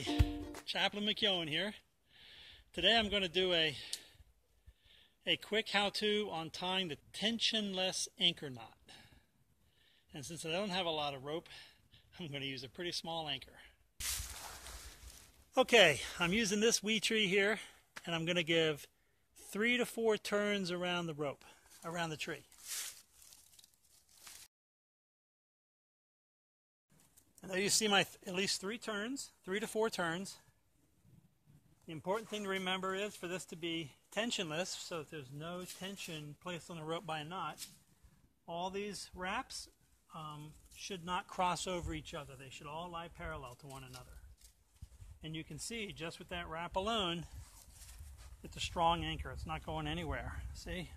Howdy, Chaplain McKeon here. Today I'm going to do a quick how-to on tying the tensionless anchor knot. And since I don't have a lot of rope, I'm going to use a pretty small anchor. Okay, I'm using this wee tree here, and I'm going to give 3 to 4 turns around the rope, around the tree. And there you see my at least 3 turns, 3 to 4 turns. The important thing to remember is for this to be tensionless, so that there's no tension placed on the rope by a knot. All these wraps should not cross over each other. They should all lie parallel to one another. And you can see just with that wrap alone, it's a strong anchor. It's not going anywhere. See?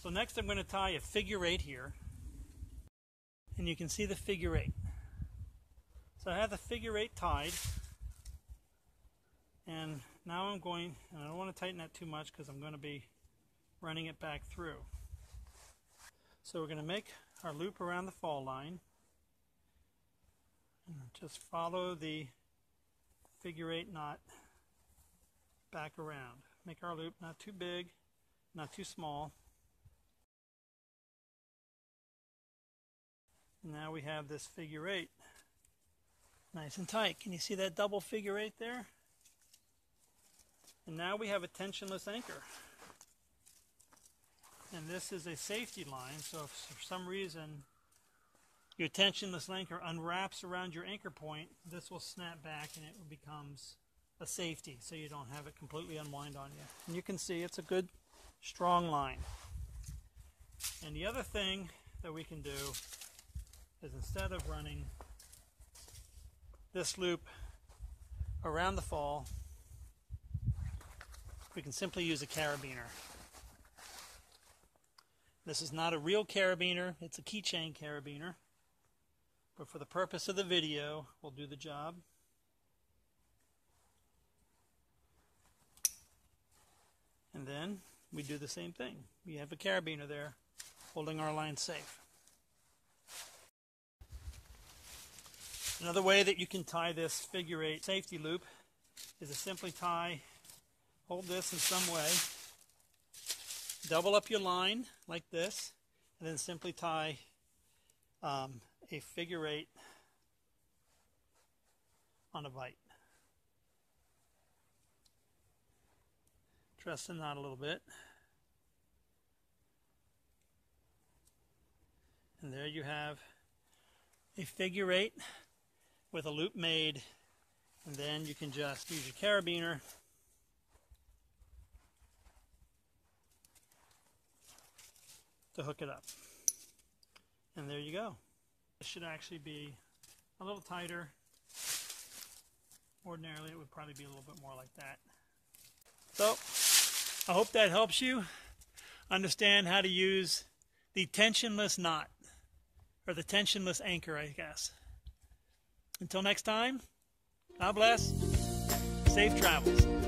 So next I'm going to tie a figure 8 here. And you can see the figure 8. So I have the figure 8 tied, and now I'm going, and I don't want to tighten that too much because I'm going to be running it back through. So we're going to make our loop around the fall line and just follow the figure 8 knot back around. Make our loop not too big, not too small. Now we have this figure 8 nice and tight. Can you see that double figure 8 there? And now we have a tensionless anchor. And this is a safety line, so if for some reason your tensionless anchor unwraps around your anchor point, this will snap back and it becomes a safety, so you don't have it completely unwind on you. And you can see it's a good, strong line. And the other thing that we can do is instead of running this loop around the fall, we can simply use a carabiner. This is not a real carabiner, it's a keychain carabiner, but for the purpose of the video, we'll do the job. And then we do the same thing. We have a carabiner there holding our line safe. Another way that you can tie this figure 8 safety loop is to simply hold this in some way, double up your line like this, and then simply tie a figure 8 on a bight. Dress the knot a little bit. And there you have a figure 8 with a loop made, and then you can just use your carabiner to hook it up. And there you go. It should actually be a little tighter. Ordinarily it would probably be a little bit more like that. So I hope that helps you understand how to use the tensionless knot, or the tensionless anchor, I guess. Until next time, God bless, safe travels.